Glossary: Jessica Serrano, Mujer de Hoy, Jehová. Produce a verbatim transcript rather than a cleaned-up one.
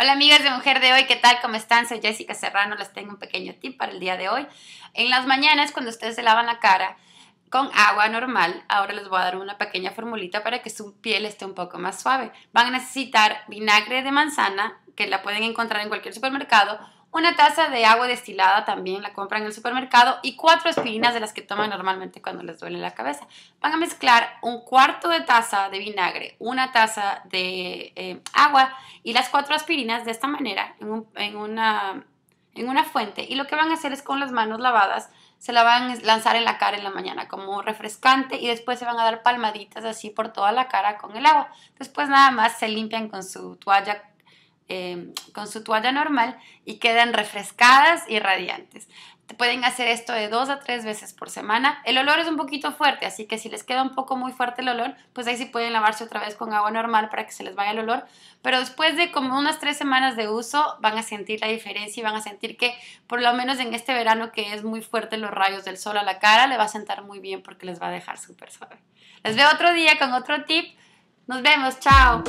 Hola amigas de Mujer de Hoy, ¿qué tal? ¿Cómo están? Soy Jessica Serrano, les tengo un pequeño tip para el día de hoy. En las mañanas cuando ustedes se lavan la cara con agua normal, ahora les voy a dar una pequeña formulita para que su piel esté un poco más suave. Van a necesitar vinagre de manzana, que la pueden encontrar en cualquier supermercado, una taza de agua destilada, también la compran en el supermercado, y cuatro aspirinas de las que toman normalmente cuando les duele la cabeza. Van a mezclar un cuarto de taza de vinagre, una taza de eh, agua y las cuatro aspirinas de esta manera en, un, en, una, en una fuente, y lo que van a hacer es, con las manos lavadas, se la van a lanzar en la cara en la mañana como refrescante, y después se van a dar palmaditas así por toda la cara con el agua. Después nada más se limpian con su toalla Eh, con su toalla normal y quedan refrescadas y radiantes. Pueden hacer esto de dos a tres veces por semana. El olor es un poquito fuerte, así que si les queda un poco muy fuerte el olor, pues ahí sí pueden lavarse otra vez con agua normal para que se les vaya el olor, pero después de como unas tres semanas de uso van a sentir la diferencia y van a sentir que, por lo menos en este verano que es muy fuerte los rayos del sol a la cara, le va a sentar muy bien porque les va a dejar súper suave. Les veo otro día con otro tip. Nos vemos, chao.